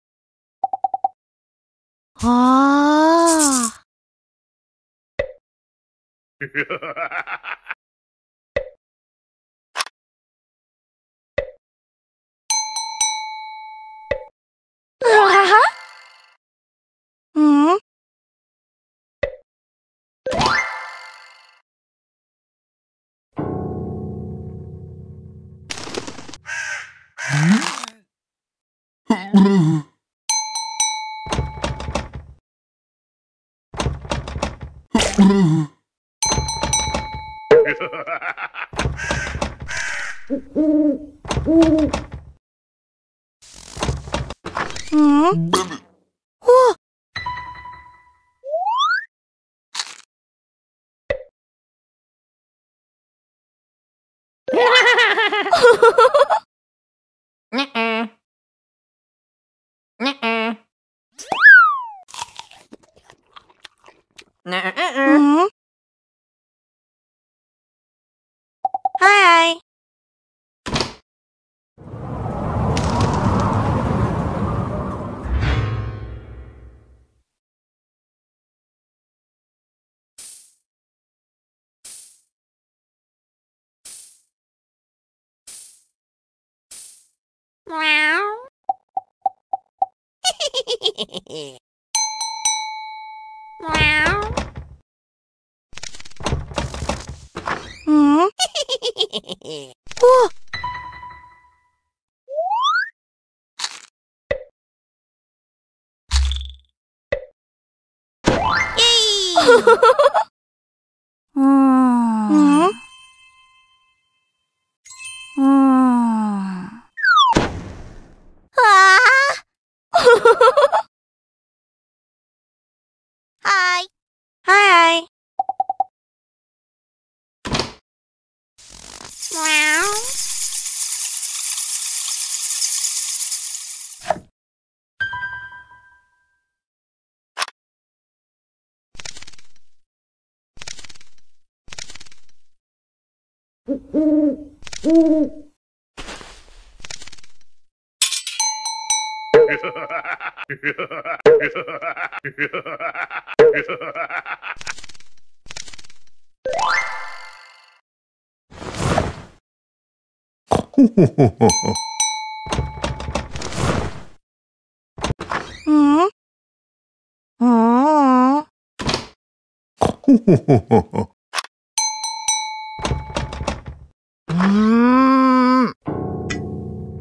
Wow. Wow. Hmm. Whoa.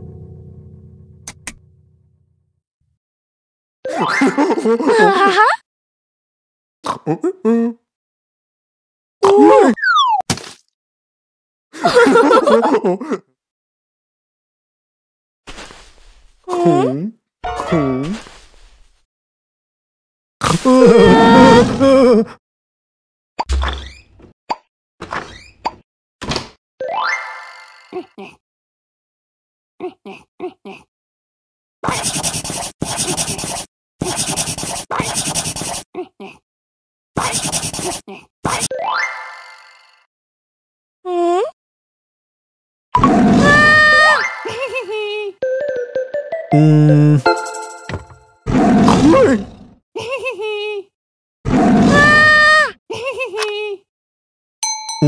Yay.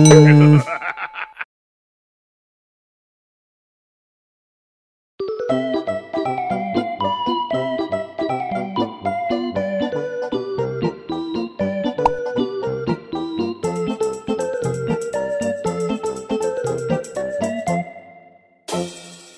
Hmm? Oh.